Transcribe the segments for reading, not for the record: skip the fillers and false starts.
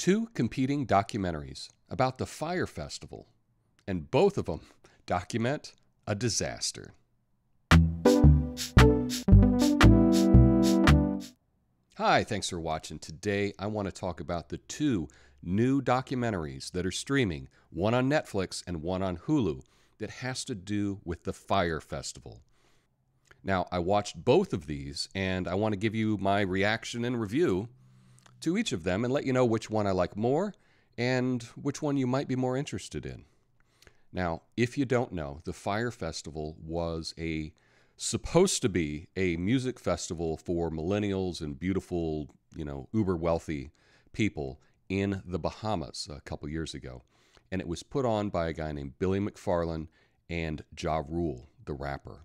Two competing documentaries about the Fyre Festival, and both of them document a disaster. Hi, thanks for watching. Today I want to talk about the two new documentaries that are streaming, one on Netflix and one on Hulu, that has to do with the Fyre Festival. Now, I watched both of these, and I want to give you my reaction and review to each of them and let you know which one I like more and which one you might be more interested in. Now, if you don't know, the Fyre Festival was supposed to be a music festival for millennials and beautiful, uber wealthy people in the Bahamas a couple years ago. And it was put on by a guy named Billy McFarland and Ja Rule, the rapper.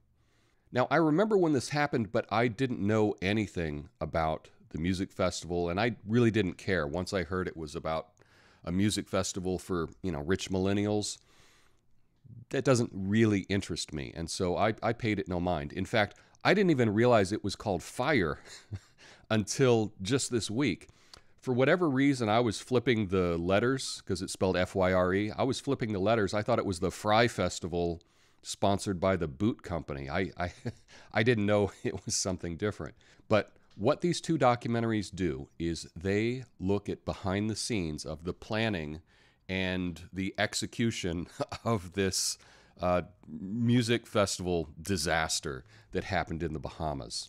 Now, I remember when this happened, but I didn't know anything about the music festival, and I really didn't care. Once I heard it was about a music festival for, rich millennials, that doesn't really interest me, and so I paid it no mind. In fact, I didn't even realize it was called Fyre until just this week. For whatever reason, I was flipping the letters, because it's spelled F-Y-R-E. I was flipping the letters. I thought it was the Fyre Festival sponsored by the boot company. I didn't know it was something different, but what these two documentaries do is they look at behind the scenes of the planning and the execution of this music festival disaster that happened in the Bahamas.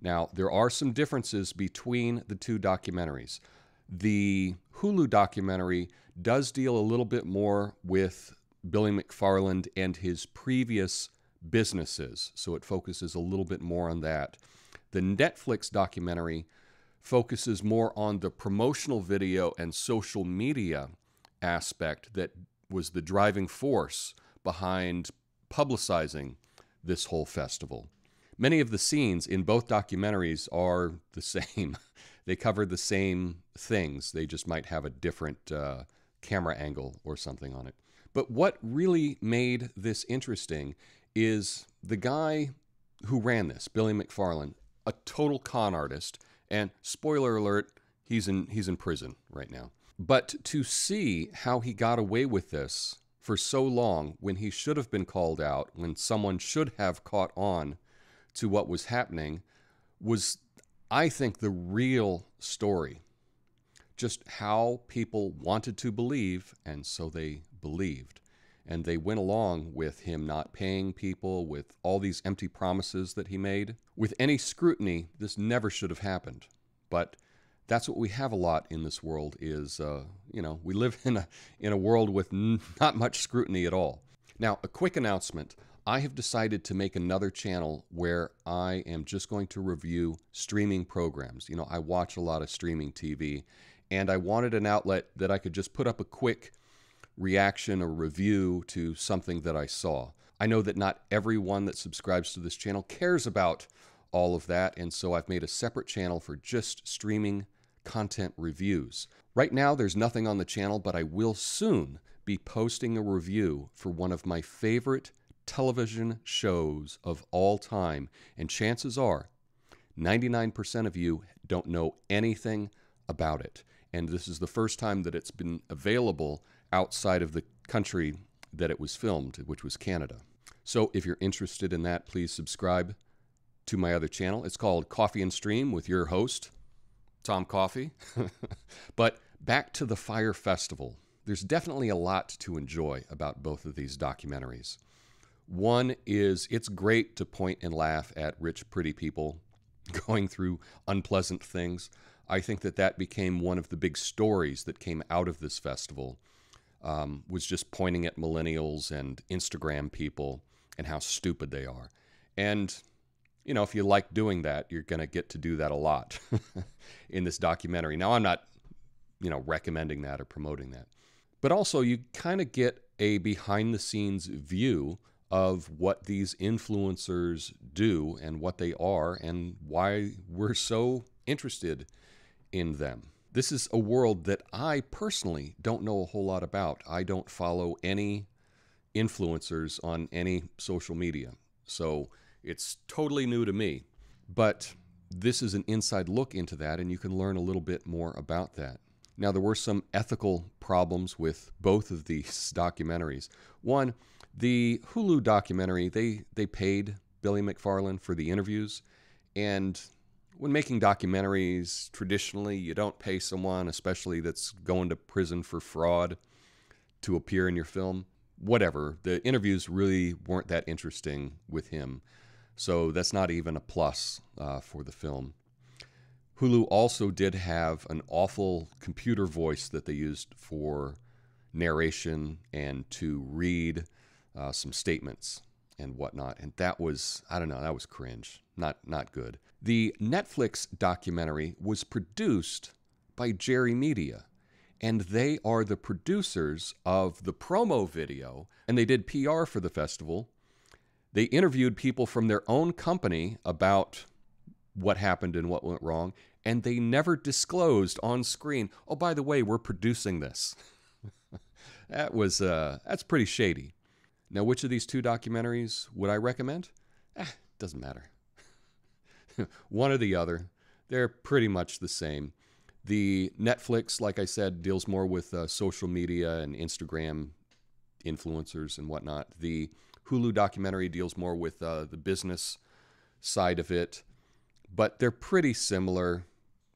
Now, there are some differences between the two documentaries. The Hulu documentary does deal a little bit more with Billy McFarland and his previous businesses, so it focuses a little bit more on that. The Netflix documentary focuses more on the promotional video and social media aspect that was the driving force behind publicizing this whole festival. Many of the scenes in both documentaries are the same. They cover the same things. They just might have a different camera angle or something on it. But what really made this interesting is the guy who ran this, Billy McFarland, a total con artist, and spoiler alert, he's in prison right now. But to see how he got away with this for so long when he should have been called out, when someone should have caught on to what was happening, was, I think, the real story. Just how people wanted to believe, and so they believed. And they went along with him not paying people, with all these empty promises that he made. With any scrutiny, this never should have happened. But that's what we have a lot in this world is, we live in a world with not much scrutiny at all. Now, a quick announcement. I have decided to make another channel where I am just going to review streaming programs. I watch a lot of streaming TV, and I wanted an outlet that I could just put up a quick reaction or review to something that I saw. I know that not everyone that subscribes to this channel cares about all of that, and so I've made a separate channel for just streaming content reviews. Right now, there's nothing on the channel, but I will soon be posting a review for one of my favorite television shows of all time, and chances are 99% of you don't know anything about it, and this is the first time that it's been available outside of the country that it was filmed, which was Canada. So if you're interested in that, please subscribe to my other channel. It's called Coffee and Stream with your host, Tom Coffee. But back to the Fyre Festival. There's definitely a lot to enjoy about both of these documentaries. One is it's great to point and laugh at rich, pretty people going through unpleasant things. I think that became one of the big stories that came out of this festival. Was just pointing at millennials and Instagram people and how stupid they are. And, if you like doing that, you're going to get to do that a lot in this documentary. Now, I'm not, recommending that or promoting that. But also, you kind of get a behind-the-scenes view of what these influencers do and what they are and why we're so interested in them. This is a world that I personally don't know a whole lot about. I don't follow any influencers on any social media, so it's totally new to me. But this is an inside look into that, and you can learn a little bit more about that. Now, there were some ethical problems with both of these documentaries. One, the Hulu documentary, they paid Billy McFarland for the interviews. And when making documentaries, traditionally, you don't pay someone, especially that's going to prison for fraud, to appear in your film. Whatever. The interviews really weren't that interesting with him. So that's not even a plus for the film. Hulu also did have an awful computer voice that they used for narration and to read some statements and whatnot. And that was, I don't know, that was cringe. Not good. The Netflix documentary was produced by Jerry Media, and they are the producers of the promo video, and they did PR for the festival. They interviewed people from their own company about what happened and what went wrong, and they never disclosed on screen, oh, by the way, we're producing this. That's pretty shady. Now, which of these two documentaries would I recommend? Doesn't matter. One or the other. They're pretty much the same. The Netflix, like I said, deals more with social media and Instagram influencers and whatnot. The Hulu documentary deals more with the business side of it. But they're pretty similar.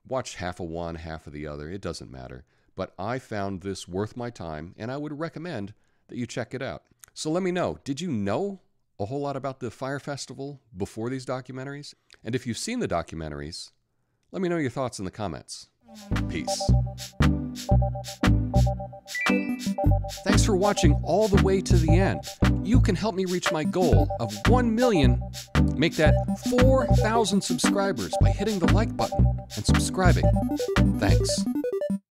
Watch half of one, half of the other. It doesn't matter. But I found this worth my time, and I would recommend that you check it out. So let me know, did you know a whole lot about the Fyre Festival before these documentaries? And if you've seen the documentaries, let me know your thoughts in the comments. Peace. Thanks for watching all the way to the end. You can help me reach my goal of 1 million, make that 4,000 subscribers by hitting the like button and subscribing. Thanks.